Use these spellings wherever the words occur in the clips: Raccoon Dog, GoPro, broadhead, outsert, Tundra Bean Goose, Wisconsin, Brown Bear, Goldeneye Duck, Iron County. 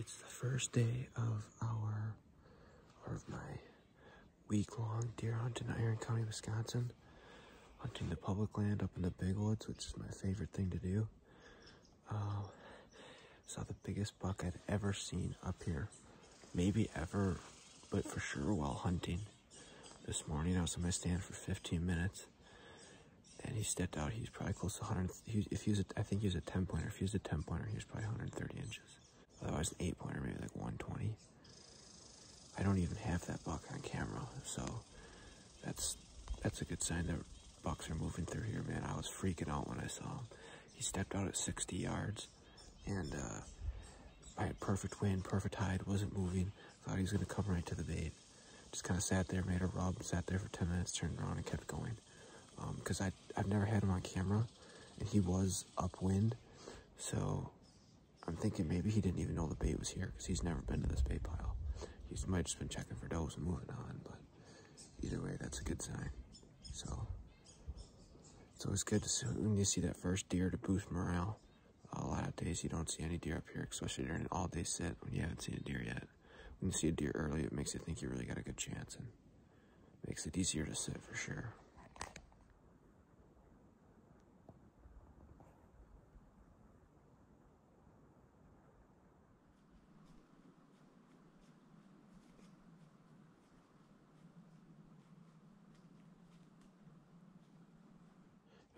It's the first day of my week-long deer hunt in Iron County, Wisconsin. Hunting the public land up in the big woods, which is my favorite thing to do. Saw the biggest buck I've ever seen up here. Maybe ever, but for sure while hunting. This morning I was on my stand for 15 minutes. And he stepped out. He's probably close to 100. I think he was a 10-pointer. If he was a 10-pointer, he was probably 130 inches. Otherwise, an 8-pointer, maybe like 120. I don't even have that buck on camera, so that's a good sign that bucks are moving through here, man. I was freaking out when I saw him. He stepped out at 60 yards, and I had perfect wind, perfect hide, wasn't moving. Thought he was going to come right to the bait. Just kind of sat there, made a rub, sat there for 10 minutes, turned around, and kept going. Because I've never had him on camera, and he was upwind, so I'm thinking maybe he didn't even know the bait was here, because he's never been to this bait pile. He might have just been checking for does and moving on, but either way, that's a good sign. So it's always good to see when you see that first deer to boost morale. A lot of days you don't see any deer up here, especially during an all-day sit when you haven't seen a deer yet. When you see a deer early, it makes you think you really got a good chance, and makes it easier to sit for sure.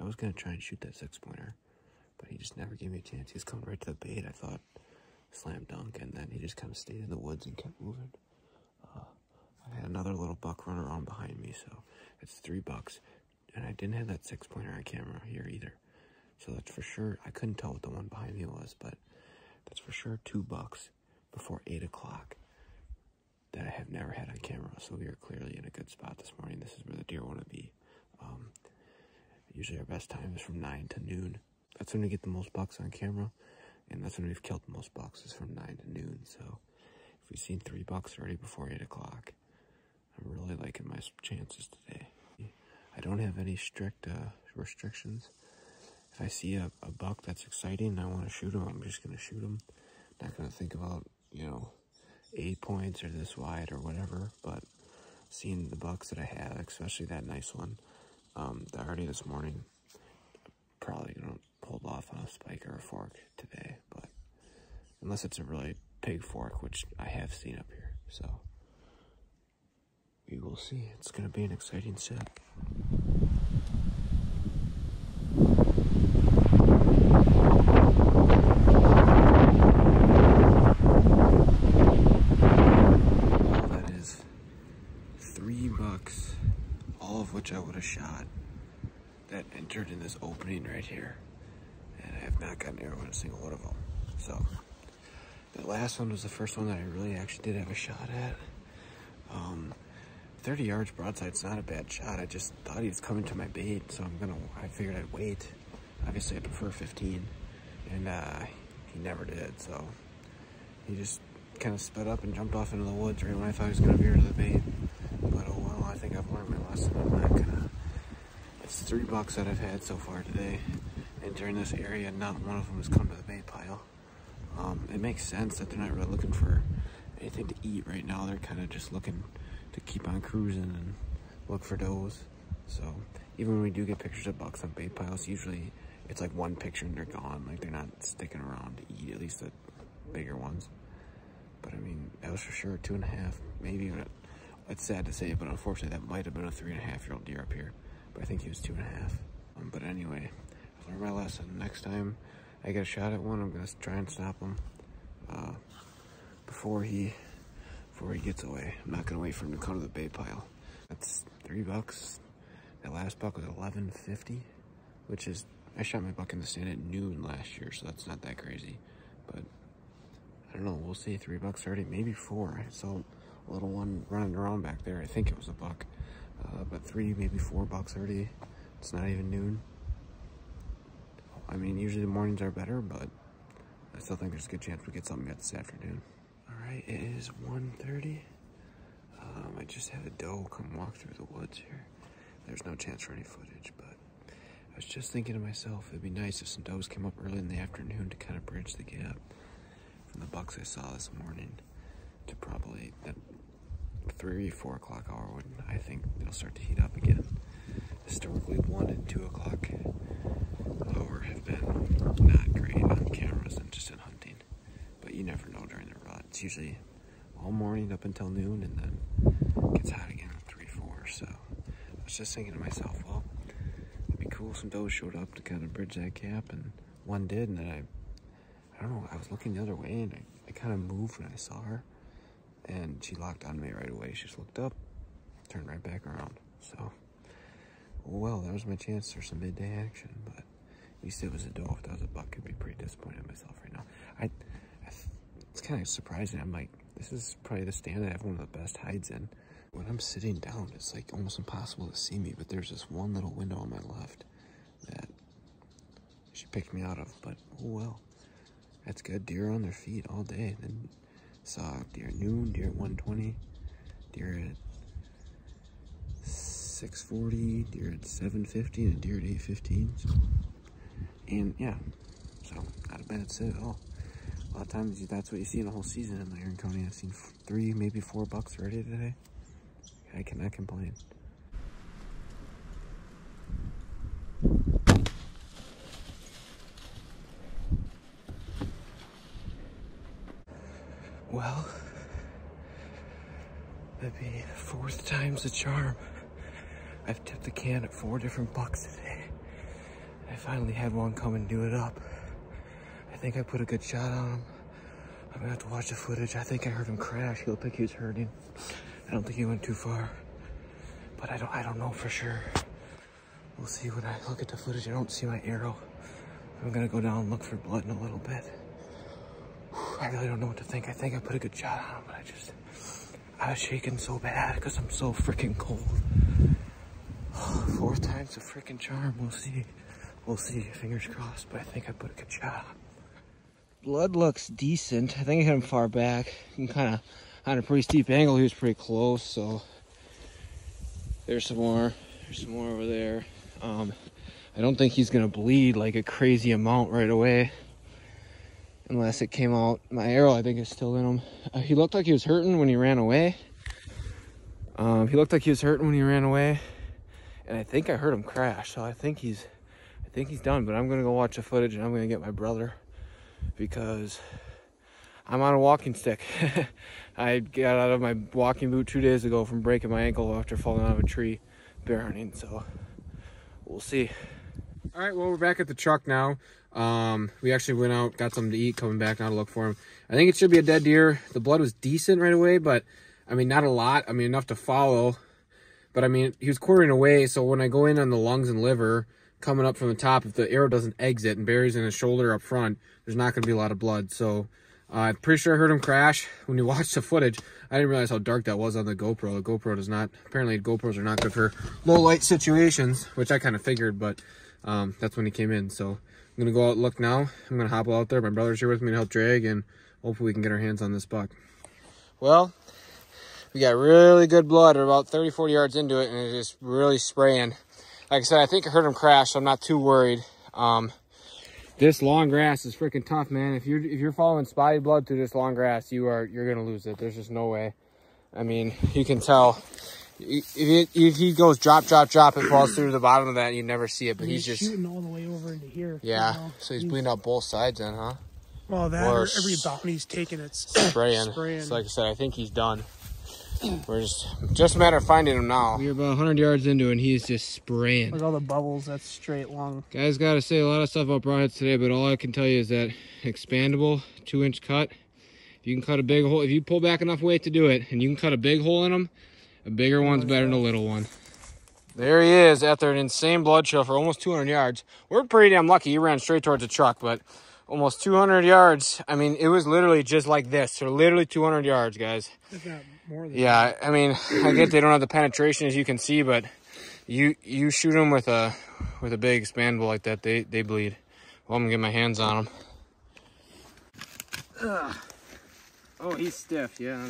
I was going to try and shoot that 6-pointer, but he just never gave me a chance. He was coming right to the bait, I thought, slam dunk, and then he just kind of stayed in the woods and kept moving. I had another little buck run around behind me, so it's 3 bucks, and I didn't have that 6-pointer on camera here either. So that's for sure, I couldn't tell what the one behind me was, but that's for sure 2 bucks before 8 o'clock that I have never had on camera, so we are clearly in a good spot this morning. This is where the deer want to be. Usually our best time is from 9 to noon. That's when we get the most bucks on camera, and that's when we've killed the most bucks, is from 9 to noon. So if we've seen 3 bucks already before 8 o'clock, I'm really liking my chances today. I don't have any strict restrictions. If I see a buck that's exciting and I want to shoot him, I'm just going to shoot him. Not going to think about, 8 points or this wide or whatever, but seeing the bucks that I have, especially that nice one, already this morning, probably gonna hold off on a spike or a fork today, but unless it's a really big fork, which I have seen up here, so we will see. It's gonna be an exciting set. Well, that is 3 bucks, all of which I would have shot, that entered in this opening right here. And I have not gotten an arrow in a single one of them. So the last one was the first one that I really actually did have a shot at. 30 yards broadside's not a bad shot. I just thought he was coming to my bait, so I figured I'd wait. Obviously I prefer 15, and he never did, so he just kind of sped up and jumped off into the woods right when I thought he was gonna veer to the bait. But oh well, I think I've learned my lesson. I'm not gonna. It's 3 bucks that I've had so far today, and during this area, not one of them has come to the bait pile. It makes sense that they're not really looking for anything to eat right now. They're kind of just looking to keep on cruising and look for does. So even when we do get pictures of bucks on bait piles, usually it's like one picture and they're gone. Like, they're not sticking around to eat, at least the bigger ones. But I mean, that was for sure 2.5, maybe even a. It's sad to say, but unfortunately that might have been a 3.5-year-old deer up here, but I think he was 2.5. But anyway, I've learned my lesson. Next time I get a shot at one, I'm gonna try and stop him before he gets away. I'm not gonna wait for him to come to the bait pile. That's 3 bucks. That last buck was $11.50, which is, I shot my buck in the stand at noon last year, so that's not that crazy. But I don't know, we'll see. 3 bucks already, maybe 4. So little one running around back there, I think it was a buck, but 3, maybe 4 bucks already. It's not even noon. I mean, usually the mornings are better, but I still think there's a good chance we get something yet this afternoon. All right, it is 1:30. I just had a doe come walk through the woods here. There's no chance for any footage, but I was just thinking to myself, it'd be nice if some does came up early in the afternoon to kind of bridge the gap. from the bucks I saw this morning to probably that 3 or 4 o'clock hour when I think it'll start to heat up again. Historically, 1 and 2 o'clock hour have been not great on cameras and just in hunting, but you never know during the rut. It's usually all morning up until noon, and then it gets hot again at 3, 4. So I was just thinking to myself, well, it'd be cool if some does showed up to kind of bridge that gap, and one did. And then I don't know, I was looking the other way, and I kind of moved when I saw her, and she locked on me right away. She just looked up, turned right back around. So, well, that was my chance for some midday action, but at least it was a doe. If that was a buck, I'd be pretty disappointed in myself right now. It's kind of surprising. I'm like, this is probably the stand I have one of the best hides in. When I'm sitting down, it's like almost impossible to see me, but there's this one little window on my left that she picked me out of, but oh well. That's good. Deer on their feet all day. Then saw deer at noon, deer at 1:20, deer at 6:40, deer at 7:50, and a deer at 8:15. So, and yeah, so not a bad sit at all. A lot of times that's what you see in a whole season in Iron County. I've seen 3, maybe 4 bucks already today. I cannot complain. Well, that'd be 4th time's the charm. I've tipped the can at 4 different bucks today. I finally had one come and do it up. I think I put a good shot on him. I'm gonna have to watch the footage. I think I heard him crash. He looked like he was hurting. I don't think he went too far, but I don't know for sure. We'll see when I look at the footage. I don't see my arrow. I'm gonna go down and look for blood in a little bit. I really don't know what to think. I think I put a good shot on him, but I was shaking so bad because I'm so freaking cold. 4th time's a freaking charm. We'll see. We'll see, fingers crossed, but I think I put a good shot on. Blood looks decent. I think I hit him far back. You can kind of, on a pretty steep angle, he was pretty close, so. There's some more. There's some more over there. I don't think he's gonna bleed like a crazy amount right away. Unless it came out. My arrow, I think, is still in him. He looked like he was hurting when he ran away. And I think I heard him crash, so I think he's done, but I'm gonna go watch the footage and I'm gonna get my brother because I'm on a walking stick. I got out of my walking boot 2 days ago from breaking my ankle after falling out of a tree bear hunting, so we'll see. All right, well, we're back at the truck now. We actually went out, got something to eat, coming back now to look for him. I think it should be a dead deer. The blood was decent right away, but I mean, not a lot. I mean, enough to follow, but I mean, he was quartering away, so when I go in on the lungs and liver, coming up from the top, if the arrow doesn't exit and buries in his shoulder up front, there's not going to be a lot of blood. So I'm pretty sure I heard him crash. When you watch the footage, I didn't realize how dark that was on the GoPro. The GoPro does not, apparently GoPros are not good for low light situations, which I kind of figured, but that's when he came in. So I'm going to go out and look now. I'm going to hobble out there. My brother's here with me to help drag, and hopefully we can get our hands on this buck. Well, we got really good blood. We're about 30, 40 yards into it, and it's just really spraying. Like I said, I think I heard him crash, so I'm not too worried. This long grass is freaking tough, man. If you're following spotty blood through this long grass, you're gonna lose it. There's just no way. I mean, you can tell if he goes drop, drop, drop, it falls through the bottom of that, and you never see it. But he's just shooting all the way over into here. Yeah, you know? So he's bleeding out both sides, then, huh? Well, that or every bout he's taking, it's spraying. So like I said, I think he's done. We're just a matter of finding him now. We're about 100 yards into it, and he's just spraying. Look at all the bubbles. That's straight long. Guys, got to say a lot of stuff about broadheads today, but all I can tell you is that expandable 2-inch cut. If you can cut a big hole, if you pull back enough weight to do it, and you can cut a big hole in them, a bigger one's better than a little one. There he is after an insane blood trail for almost 200 yards. We're pretty damn lucky. He ran straight towards the truck, but almost 200 yards. I mean, it was literally just like this. So literally 200 yards, guys. Yeah, I mean, I get they don't have the penetration as you can see, but you shoot them with a big expandable like that, they bleed. Well, I'm gonna get my hands on them. Ugh. Oh, he's stiff. Yeah,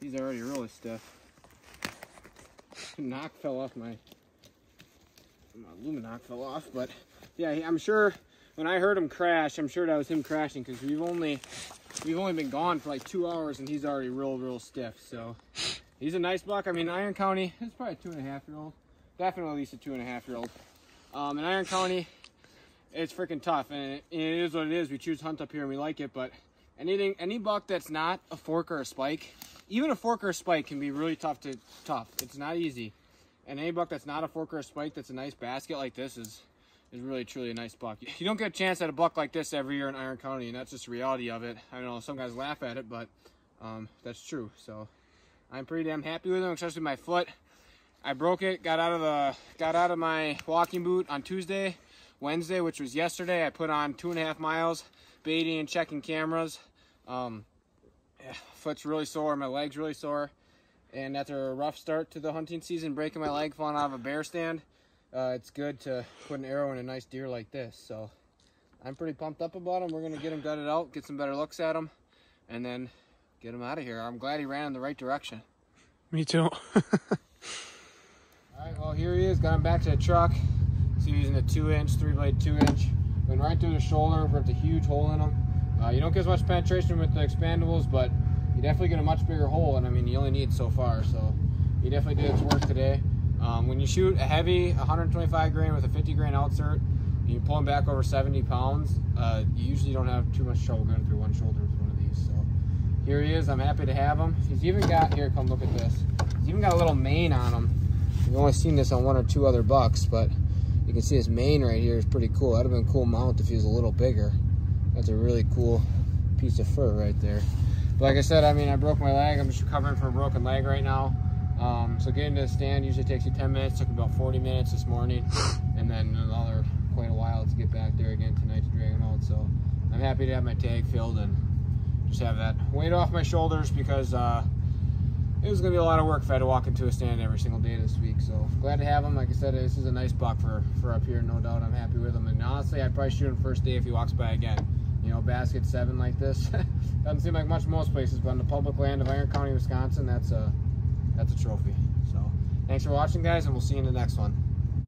he's already really stiff. Knock fell off my luminoc fell off, but yeah, I'm sure when I heard him crash, I'm sure that was him crashing because we've only we've only been gone for like 2 hours and he's already real stiff. So he's a nice buck. I mean, Iron County, it's probably a 2.5 year old, definitely at least a 2.5 year old. In Iron County, it's freaking tough, and it is what it is. We choose hunt up here and we like it, but any buck that's not a fork or a spike, even a fork or a spike can be really tough to It's not easy. And any buck that's not a fork or a spike, that's a nice basket like this, is really truly a nice buck. You don't get a chance at a buck like this every year in Iron County, and that's just the reality of it. I know some guys laugh at it, but that's true. So I'm pretty damn happy with them, especially my foot. I broke it, got out of my walking boot on Tuesday. Wednesday, which was yesterday, I put on 2.5 miles baiting and checking cameras. Yeah, foot's really sore, my leg's really sore, and after a rough start to the hunting season, breaking my leg, falling out of a bear stand, it's good to put an arrow in a nice deer like this. So I'm pretty pumped up about him. We're gonna get him gutted out, get some better looks at him, and then get him out of here. I'm glad he ran in the right direction. Me too. All right, well, here he is. Got him back to the truck. So using a 2-inch, 3-blade 2-inch. Went right through the shoulder, ripped a huge hole in him. You don't get as much penetration with the expandables, but you definitely get a much bigger hole, and I mean, you only need so far, so he definitely did its work today. When you shoot a heavy 125 grain with a 50 grain outsert, and you pull him back over 70 pounds, you usually don't have too much trouble going through one shoulder with one of these. So here he is. I'm happy to have him. He's even got, here, come look at this. He's even got a little mane on him. We've only seen this on 1 or 2 other bucks, but you can see his mane right here is pretty cool. That'd have been a cool mount if he was a little bigger. That's a really cool piece of fur right there. But like I said, I mean, I broke my leg. I'm just recovering from a broken leg right now. So getting to the stand usually takes you 10 minutes. Took about 40 minutes this morning. And then another quite a while to get back there again tonight to drag him out. So I'm happy to have my tag filled and just have that weight off my shoulders, because it was going to be a lot of work if I had to walk into a stand every single day this week. So glad to have him. Like I said, this is a nice buck for up here, no doubt. I'm happy with him. And honestly, I'd probably shoot him first day if he walks by again. You know, basket 7 like this. Doesn't seem like much most places, but on the public land of Iron County, Wisconsin, that's a trophy. So thanks for watching, guys, and we'll see you in the next one.